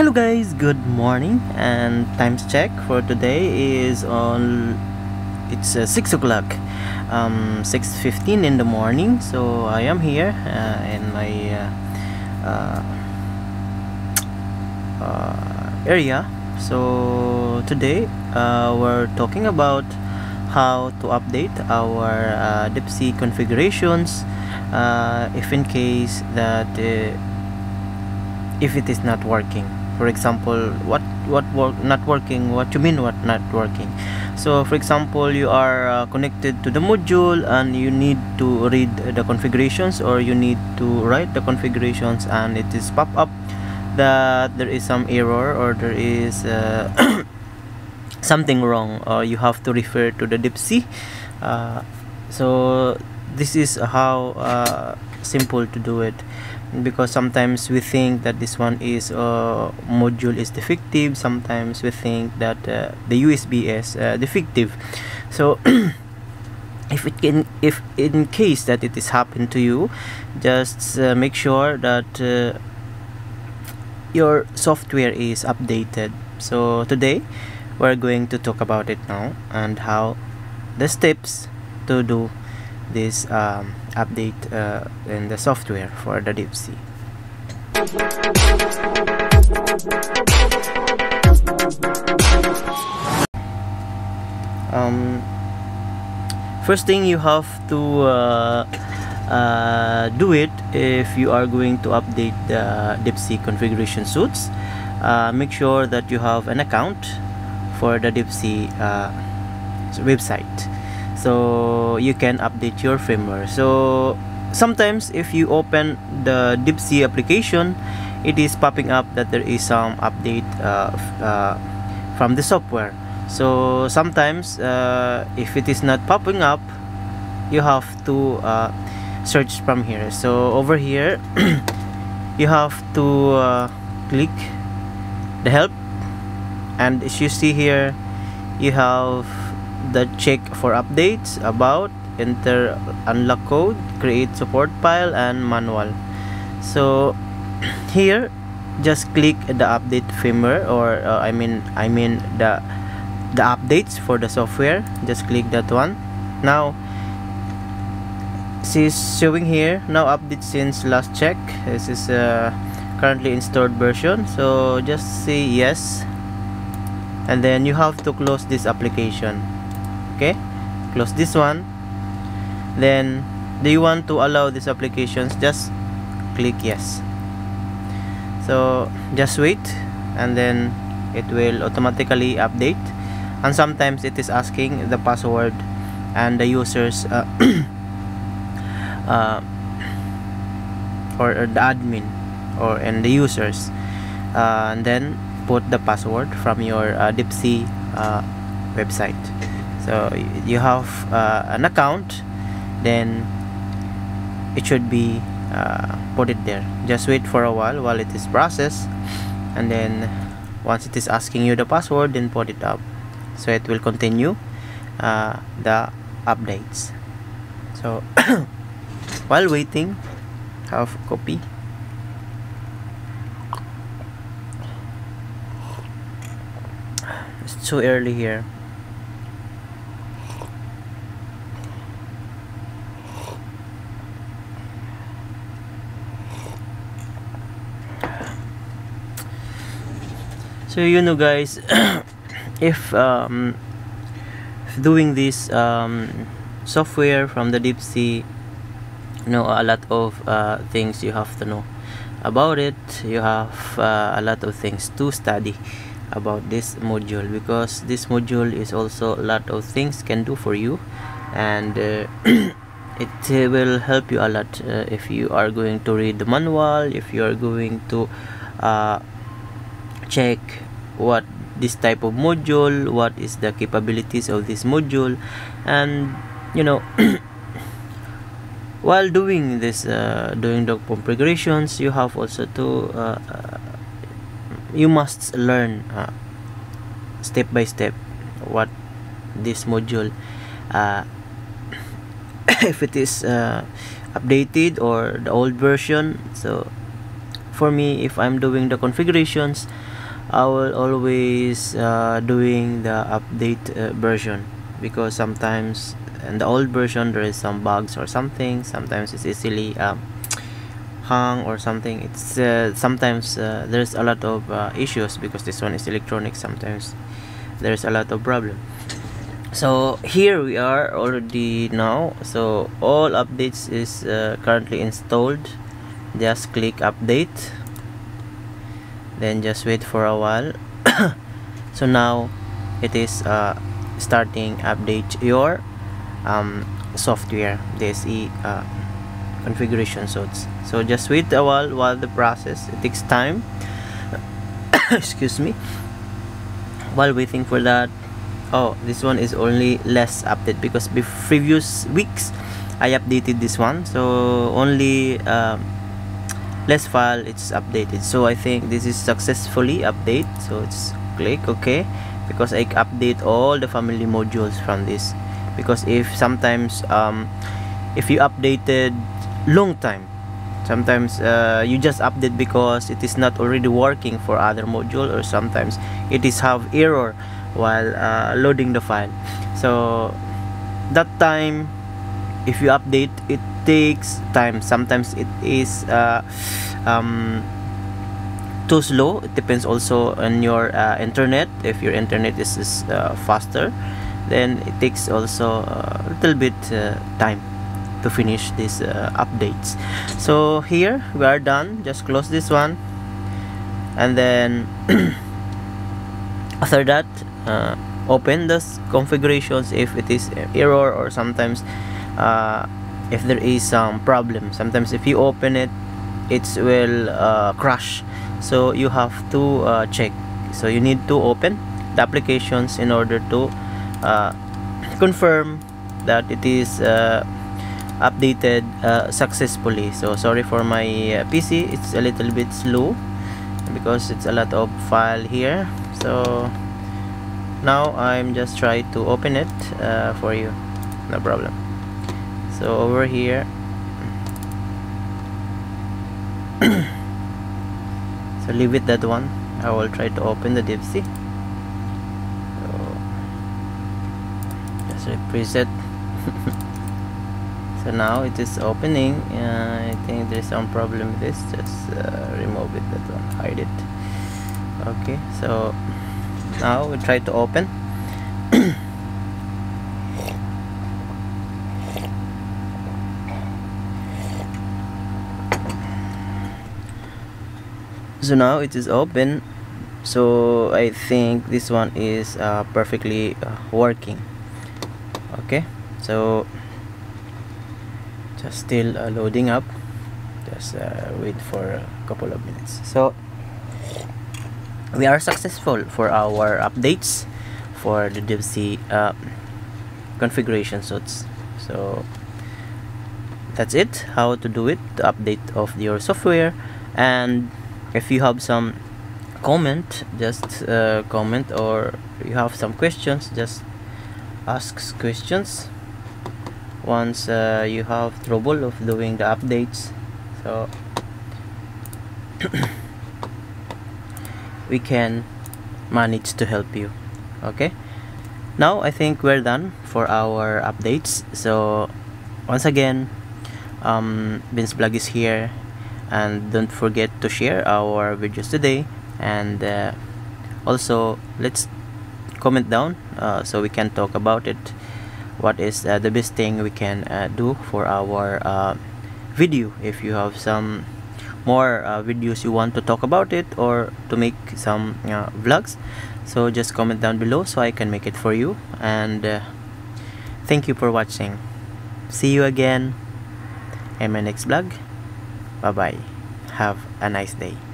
Hello guys, good morning, and times check for today is on 6 o'clock, 6:15 in the morning. So I am here in my area. So today we're talking about how to update our DeepSea configurations if in case that if it is not working. For example, what you mean what not working? So for example, you are connected to the module and you need to read the configurations, or you need to write the configurations, and it is pop up that there is some error, or there is something wrong, or you have to refer to the DeepSea. So this is how simple to do it, because sometimes we think that this one is module is defective, sometimes we think that the USB is defective. So if in case that it is happened to you, just make sure that your software is updated. So today we're going to talk about it now, and how the steps to do this update in the software for the DeepSea. First thing you have to do it if you are going to update the DeepSea configuration suites. Make sure that you have an account for the DeepSea website, so you can update your firmware. So sometimes if you open the DeepSea application, it is popping up that there is some update from the software. So sometimes if it is not popping up, you have to search from here. So over here you have to click the help, and as you see here, you have the check for updates, about, enter unlock code, create support file, and manual. So here just click the update firmware, or I mean the updates for the software. Just click that one. Now she's showing here, now update since last check. This is currently installed version, so just say yes, and then you have to close this application. Okay, close this one. Then do you want to allow these applications? Just click yes. So just wait, and then it will automatically update. And sometimes it is asking the password and the users or the admin and the users, and then put the password from your DeepSea website. So you have an account, then it should be put it there. Just wait for a while it is processed, and then once it is asking you the password, then put it up. So it will continue the updates. So while waiting, have copy. It's too early here. So you know guys, if doing this software from the DeepSea, you know a lot of things you have to know about it. You have a lot of things to study about this module, because this module is also a lot of things can do for you, and it will help you a lot if you are going to read the manual, if you are going to check what this type of module, what is the capabilities of this module. And you know, while doing this doing the configurations, you have also to you must learn step by step what this module if it is updated or the old version. So for me, if I'm doing the configurations, I will always doing the update version, because sometimes in the old version there is some bugs or something. Sometimes it's easily hung or something. It's sometimes there's a lot of issues, because this one is electronic. Sometimes there's a lot of problem. So here we are already now. So all updates is currently installed. Just click update, then just wait for a while. So now it is starting update your software, DeepSea configuration. So just wait a while the process, it takes time. Excuse me. While waiting for that, oh, this one is only less update, because previous weeks I updated this one, so only less file it's updated. So I think this is successfully update, so it's click OK, because I update all the family modules from this. Because if sometimes if you updated long time, sometimes you just update because it is not already working for other module, or sometimes it is have error while loading the file. So that time, if you update, it takes time. Sometimes it is too slow. It depends also on your internet. If your internet is faster, then it takes also a little bit time to finish these updates. So here we are done. Just close this one, and then after that open the configurations if it is error, or sometimes if there is some problem. Sometimes if you open it, it will crash, so you have to check. So you need to open the applications in order to confirm that it is updated successfully. So sorry for my PC, it's a little bit slow because it's a lot of file here. So now I'm just trying to open it for you, no problem. So over here, so leave it that one. I will try to open the DeepSea. So just represet. So now it is opening. I think there is some problem with this. Just remove it, that one, hide it. Okay, so now we try to open. So now it is open. So I think this one is perfectly working. Okay, so just still loading up. Just wait for a couple of minutes. So we are successful for our updates for the DeepSea configuration. So that's it, how to do it, the update of your software. And if you have some comment, just comment, or you have some questions, just ask questions once you have trouble of doing the updates. So we can manage to help you. Okay, now I think we're done for our updates. So once again, benzblog is here, and don't forget to share our videos today, and also let's comment down so we can talk about it, what is the best thing we can do for our video. If you have some more videos you want to talk about it, or to make some vlogs, so just comment down below so I can make it for you. And thank you for watching. See you again in my next vlog. Bye bye. Have a nice day.